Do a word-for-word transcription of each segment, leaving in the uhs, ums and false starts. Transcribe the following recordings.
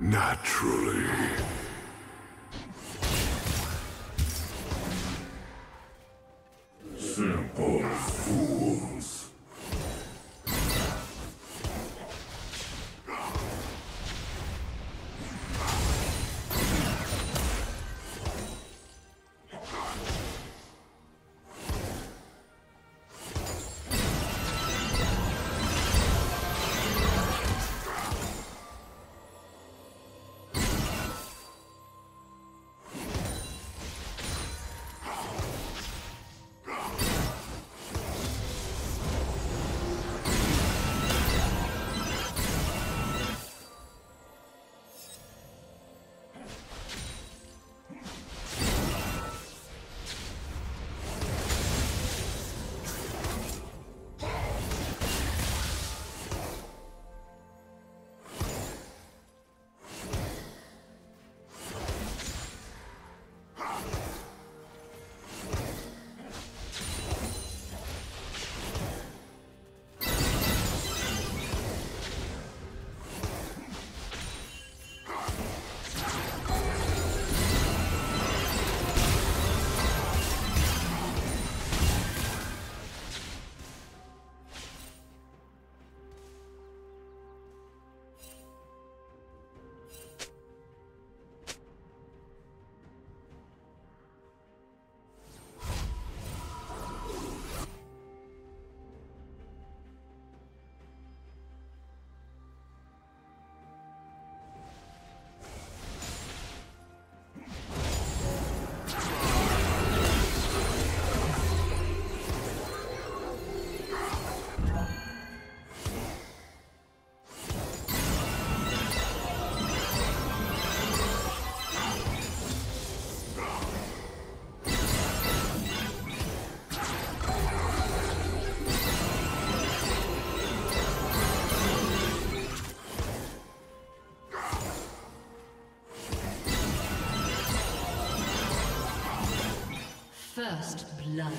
Naturally. Simple fools. First blood.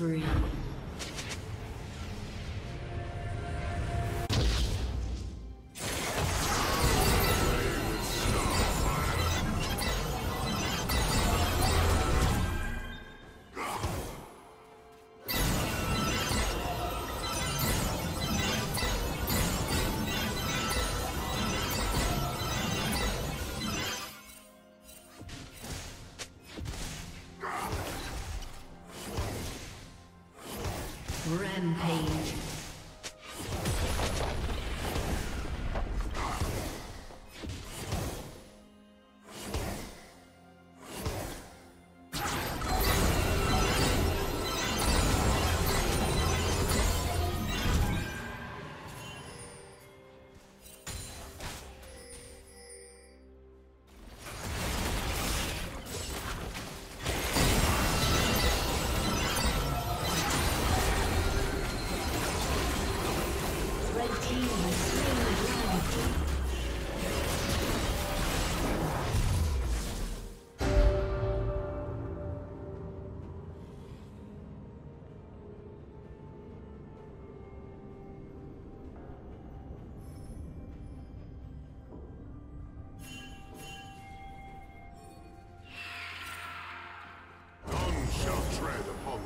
spree. Rampage.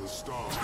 The stars.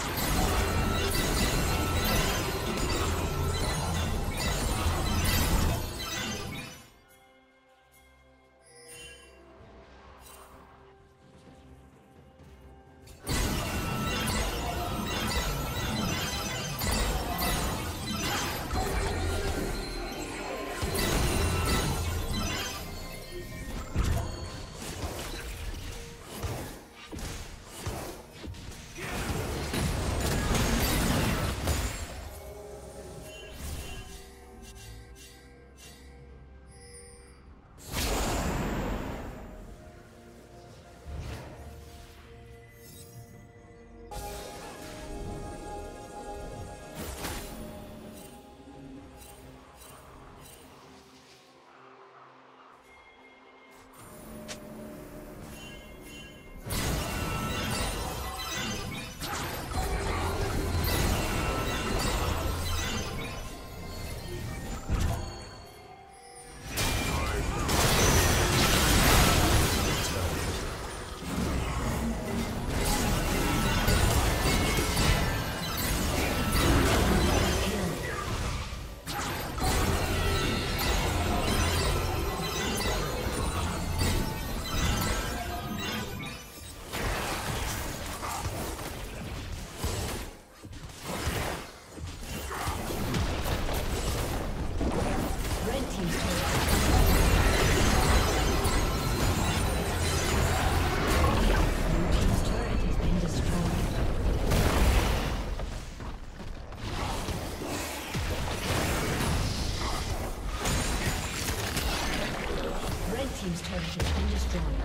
Team's turret has been destroyed.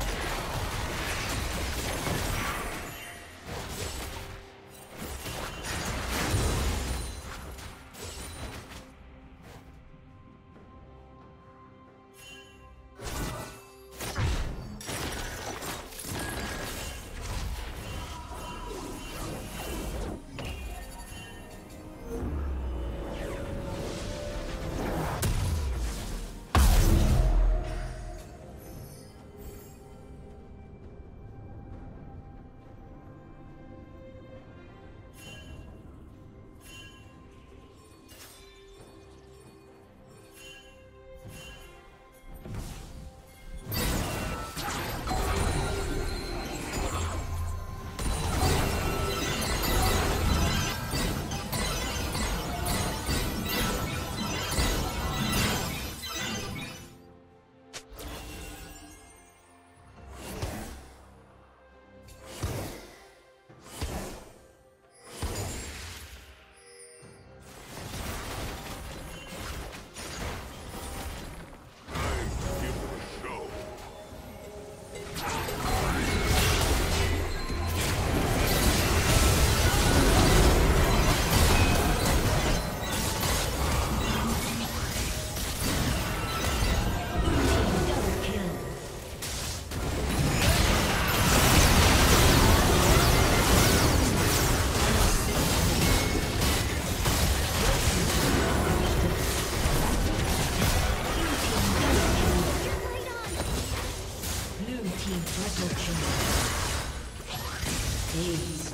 Team triple kill. Aced.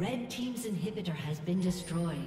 Red Team's inhibitor has been destroyed.